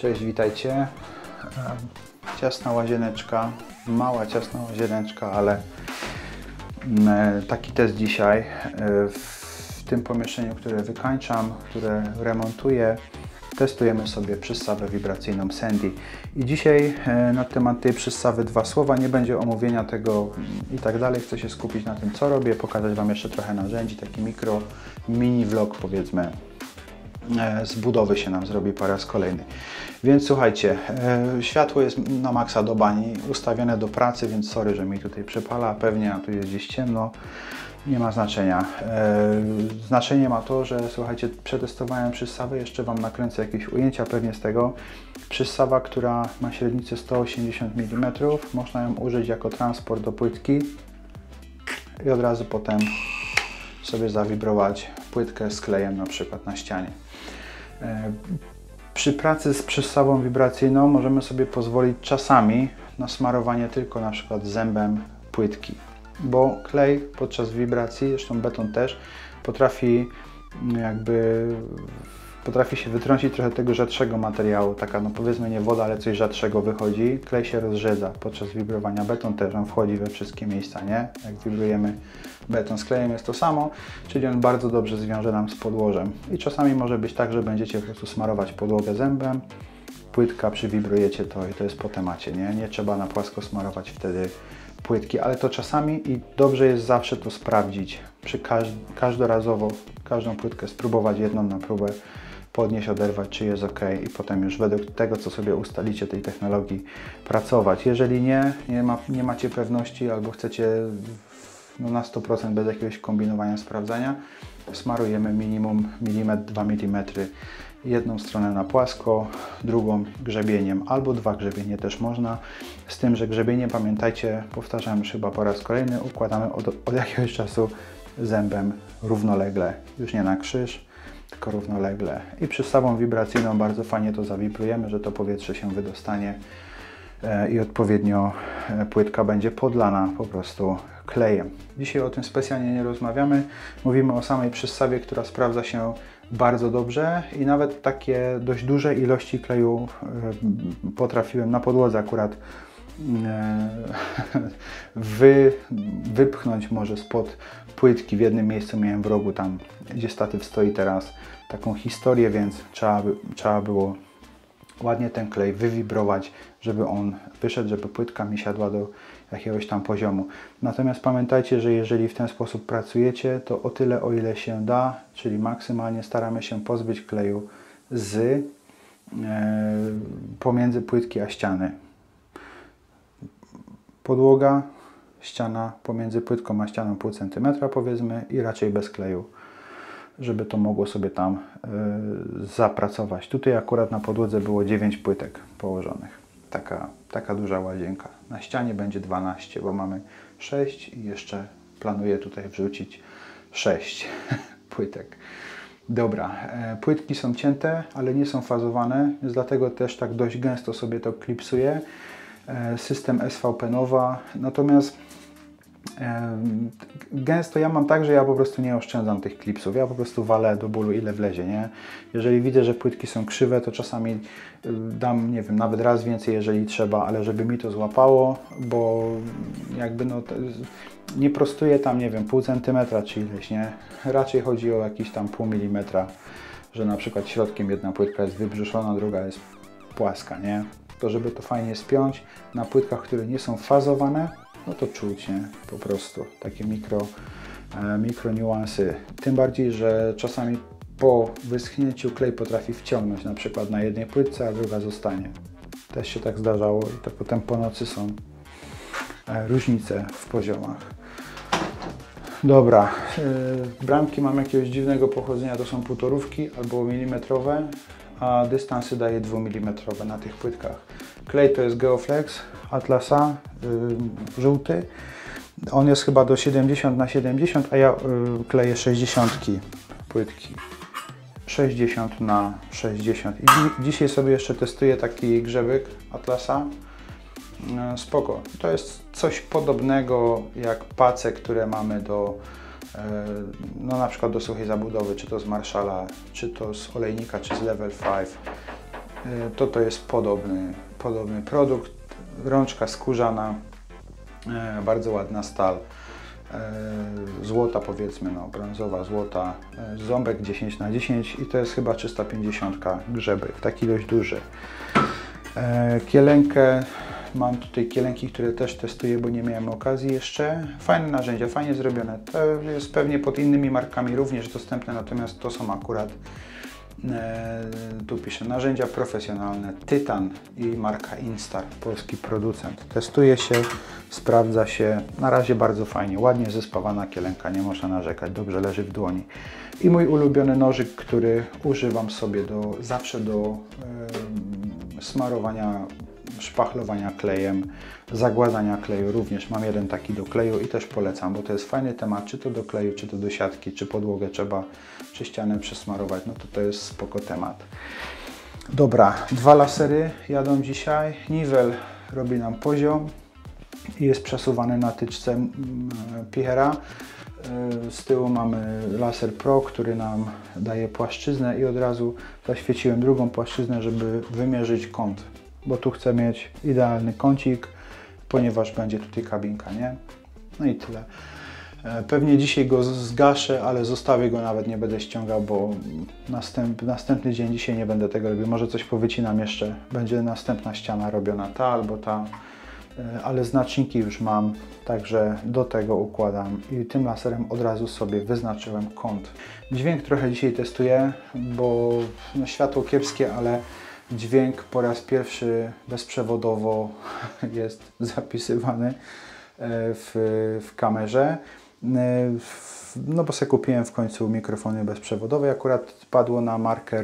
Cześć, witajcie. Ciasna łazieneczka, mała ciasna łazieneczka, ale taki test dzisiaj w tym pomieszczeniu, które wykańczam, które remontuję. Testujemy sobie przystawę wibracyjną Sandy i dzisiaj na temat tej przystawy dwa słowa, nie będzie omówienia tego i tak dalej, chcę się skupić na tym, co robię, pokazać Wam jeszcze trochę narzędzi, taki mikro, mini vlog, powiedzmy, z budowy się nam zrobi po raz kolejny. Więc słuchajcie, światło jest na maksa do bani, ustawione do pracy, więc sorry, że mi tutaj przypala, pewnie tu jest gdzieś ciemno. Nie ma znaczenia. Znaczenie ma to, że słuchajcie, przetestowałem przystawę, jeszcze Wam nakręcę jakieś ujęcia pewnie z tego. Przystawa, która ma średnicę 180 mm, można ją użyć jako transport do płytki i od razu potem sobie zawibrować płytkę z klejem na przykład na ścianie. Przy pracy z przystawą wibracyjną możemy sobie pozwolić czasami na smarowanie tylko na przykład zębem płytki, bo klej podczas wibracji, zresztą beton też, potrafi się wytrącić trochę tego rzadszego materiału, taka no powiedzmy nie woda, ale coś rzadszego wychodzi, klej się rozrzedza podczas wibrowania, beton też, on wchodzi we wszystkie miejsca, nie? Jak wibrujemy beton z klejem jest to samo, czyli on bardzo dobrze zwiąże nam z podłożem i czasami może być tak, że będziecie po prostu smarować podłogę zębem, płytka, przywibrujecie to i to jest po temacie, nie? Nie trzeba na płasko smarować wtedy płytki, ale to czasami i dobrze jest zawsze to sprawdzić, każdorazowo każdą płytkę spróbować jedną na próbę, podnieść, oderwać, czy jest ok i potem już według tego, co sobie ustalicie tej technologii pracować. Jeżeli nie macie pewności albo chcecie no, na 100% bez jakiegoś kombinowania, sprawdzania, smarujemy minimum milimetr, 2 mm. Jedną stronę na płasko, drugą grzebieniem, albo dwa grzebienie też można. Z tym, że grzebienie, pamiętajcie, powtarzam już chyba po raz kolejny, układamy od jakiegoś czasu zębem równolegle. Już nie na krzyż, tylko równolegle. I przystawą wibracyjną bardzo fajnie to zawibrujemy, że to powietrze się wydostanie i odpowiednio płytka będzie podlana po prostu klejem. Dzisiaj o tym specjalnie nie rozmawiamy. Mówimy o samej przystawie, która sprawdza się bardzo dobrze i nawet takie dość duże ilości kleju potrafiłem na podłodze akurat wypchnąć może spod płytki. W jednym miejscu miałem w rogu, tam gdzie statyw stoi teraz, taką historię, więc trzeba było ładnie ten klej wywibrować, żeby on wyszedł, żeby płytka mi siadła do jakiegoś tam poziomu. Natomiast pamiętajcie, że jeżeli w ten sposób pracujecie, to o tyle, o ile się da, czyli maksymalnie staramy się pozbyć kleju pomiędzy płytki a ściany. Podłoga, ściana, pomiędzy płytką a ścianą pół centymetra powiedzmy i raczej bez kleju, żeby to mogło sobie tam zapracować. Tutaj akurat na podłodze było 9 płytek położonych. Taka duża łazienka. Na ścianie będzie 12, bo mamy 6 i jeszcze planuję tutaj wrzucić 6 płytek. Dobra, płytki są cięte, ale nie są fazowane, więc dlatego też tak dość gęsto sobie to klipsuję. System SVP-nowa, natomiast gęsto ja mam tak, że ja po prostu nie oszczędzam tych klipsów, ja po prostu walę do bólu ile wlezie, nie? Jeżeli widzę, że płytki są krzywe, to czasami dam, nie wiem, nawet raz więcej, jeżeli trzeba, ale żeby mi to złapało, bo jakby no nie prostuję tam, nie wiem, pół centymetra czy ileś, nie? Raczej chodzi o jakieś tam pół milimetra, że na przykład środkiem jedna płytka jest wybrzuszona, druga jest płaska, nie? To żeby to fajnie spiąć na płytkach, które nie są fazowane, no to czuć, nie? Po prostu takie mikro niuansy. Tym bardziej, że czasami po wyschnięciu klej potrafi wciągnąć, na przykład na jednej płytce, a druga zostanie. Też się tak zdarzało i to potem po nocy są różnice w poziomach. Dobra, bramki mam jakiegoś dziwnego pochodzenia, to są półtorówki albo milimetrowe, a dystanse daje 2 mm na tych płytkach. Klej to jest Geoflex Atlasa, żółty. On jest chyba do 70 na 70, a ja kleję 60 płytki. 60 na 60. I dzisiaj sobie jeszcze testuję taki grzebyk Atlasa. Spoko. To jest coś podobnego jak pace, które mamy do no na przykład do suchej zabudowy, czy to z Marshalla, czy to z olejnika, czy z level 5. to to jest podobny produkt. Rączka skórzana, bardzo ładna stal, złota powiedzmy, no, brązowa, złota, ząbek 10×10 i to jest chyba 350 grzeby, taki dość duży. Kielenkę, mam tutaj kielenki, które też testuję, bo nie miałem okazji jeszcze. Fajne narzędzia, fajnie zrobione. To jest pewnie pod innymi markami również dostępne, natomiast to są akurat, tu piszę, narzędzia profesjonalne Tytan i marka Instar, polski producent. Testuje się, sprawdza się, na razie bardzo fajnie, ładnie zespawana kielenka, nie można narzekać, dobrze leży w dłoni. I mój ulubiony nożyk, który używam sobie zawsze do smarowania, szpachlowania klejem, zagładzania kleju również. Mam jeden taki do kleju i też polecam, bo to jest fajny temat, czy to do kleju, czy to do siatki, czy podłogę trzeba, czy ścianę przesmarować, no to to jest spoko temat. Dobra, dwa lasery jadą dzisiaj. Nivel robi nam poziom i jest przesuwany na tyczce Pichera. Z tyłu mamy laser Pro, który nam daje płaszczyznę i od razu zaświeciłem drugą płaszczyznę, żeby wymierzyć kąt, bo tu chcę mieć idealny kącik, ponieważ będzie tutaj kabinka, nie? No i tyle. Pewnie dzisiaj go zgaszę, ale zostawię go, nawet nie będę ściągał, bo następny dzień, dzisiaj nie będę tego robił. Może coś powycinam jeszcze, będzie następna ściana robiona, ta albo ta, ale znaczniki już mam, także do tego układam i tym laserem od razu sobie wyznaczyłem kąt. Dźwięk trochę dzisiaj testuję, bo no, światło kiepskie, ale dźwięk po raz pierwszy bezprzewodowo jest zapisywany w kamerze. No bo sobie kupiłem w końcu mikrofony bezprzewodowe. Akurat padło na markę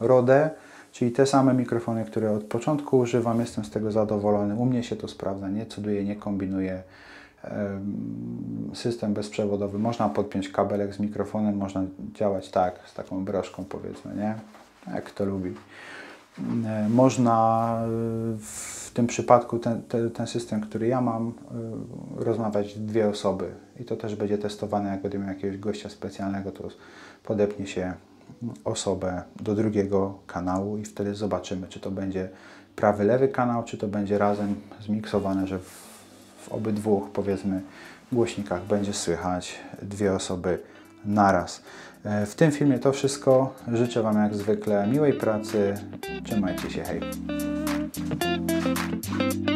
RODE, czyli te same mikrofony, które od początku używam. Jestem z tego zadowolony. U mnie się to sprawdza, nie cuduję, nie kombinuję. System bezprzewodowy. Można podpiąć kabelek z mikrofonem, można działać tak, z taką broszką powiedzmy, nie? Jak kto lubi. Można w tym przypadku, ten system, który ja mam, rozmawiać dwie osoby i to też będzie testowane. Jak będę miał jakiegoś gościa specjalnego, to podepnie się osobę do drugiego kanału i wtedy zobaczymy, czy to będzie prawy, lewy kanał, czy to będzie razem zmiksowane, że w obydwu, powiedzmy, głośnikach będzie słychać dwie osoby naraz. W tym filmie to wszystko. Życzę Wam jak zwykle miłej pracy. Trzymajcie się, hej!